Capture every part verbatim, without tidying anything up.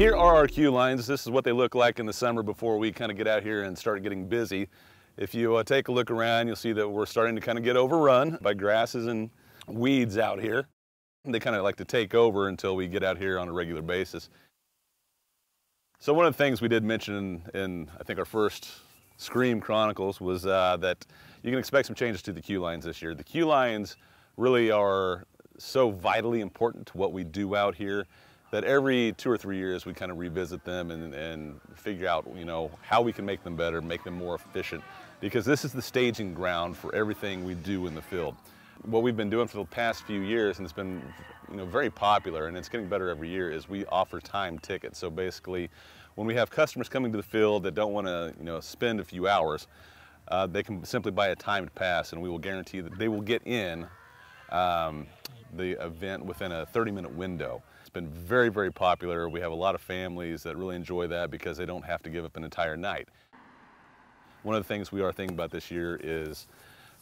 Here are our queue lines. This is what they look like in the summer before we kind of get out here and start getting busy. If you uh, take a look around, you'll see that we're starting to kind of get overrun by grasses and weeds out here. They kind of like to take over until we get out here on a regular basis. So one of the things we did mention in, in I think our first Scream Chronicles was uh, that you can expect some changes to the queue lines this year. The queue lines really are so vitally important to what we do out here that every two or three years we kind of revisit them and, and figure out, you know, how we can make them better, make them more efficient, because this is the staging ground for everything we do in the field. What we've been doing for the past few years, and it's been, you know, very popular and it's getting better every year, is we offer time tickets. So basically, when we have customers coming to the field that don't want to, you know, spend a few hours, uh, they can simply buy a timed pass, and we will guarantee that they will get in um, the event within a thirty minute window. It's been very, very popular. We have a lot of families that really enjoy that because they don't have to give up an entire night. One of the things we are thinking about this year is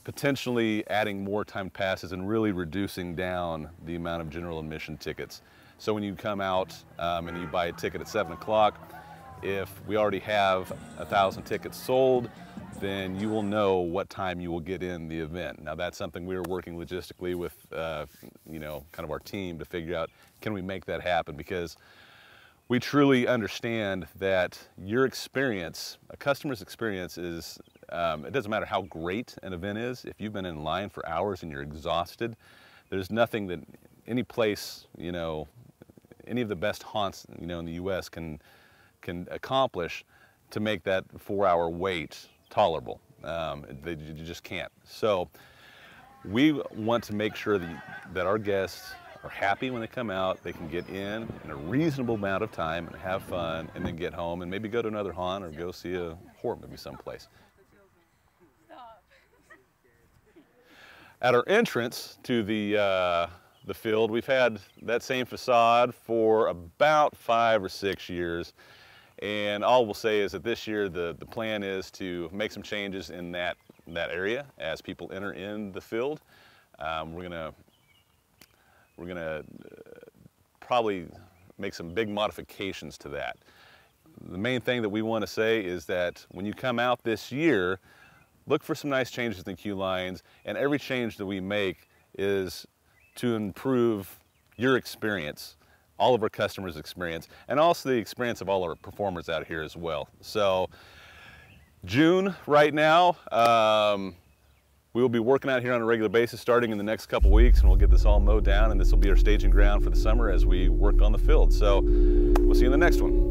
potentially adding more timed passes and really reducing down the amount of general admission tickets. So when you come out um, and you buy a ticket at seven o'clock, if we already have a thousand tickets sold, then you will know what time you will get in the event. Now that's something we are working logistically with, uh, you know, kind of our team to figure out, can we make that happen? Because we truly understand that your experience, a customer's experience is, um, it doesn't matter how great an event is, if you've been in line for hours and you're exhausted, there's nothing that any place, you know, any of the best haunts, you know, in the U S can, can accomplish to make that four hour wait tolerable. Um, they, you just can't. So we want to make sure that, that our guests are happy when they come out, they can get in in a reasonable amount of time and have fun and then get home and maybe go to another haunt or go see a horror movie someplace. At our entrance to the, uh, the field, we've had that same facade for about five or six years. And all we'll say is that this year the, the plan is to make some changes in that, in that area as people enter in the field. Um, we're gonna, we're gonna probably make some big modifications to that. The main thing that we wanna say is that when you come out this year, look for some nice changes in the queue lines, and every change that we make is to improve your experience, all of our customers' experience, and also the experience of all our performers out here as well. So June right now, um, we will be working out here on a regular basis starting in the next couple weeks, and we'll get this all mowed down, and this will be our staging ground for the summer as we work on the field. So we'll see you in the next one.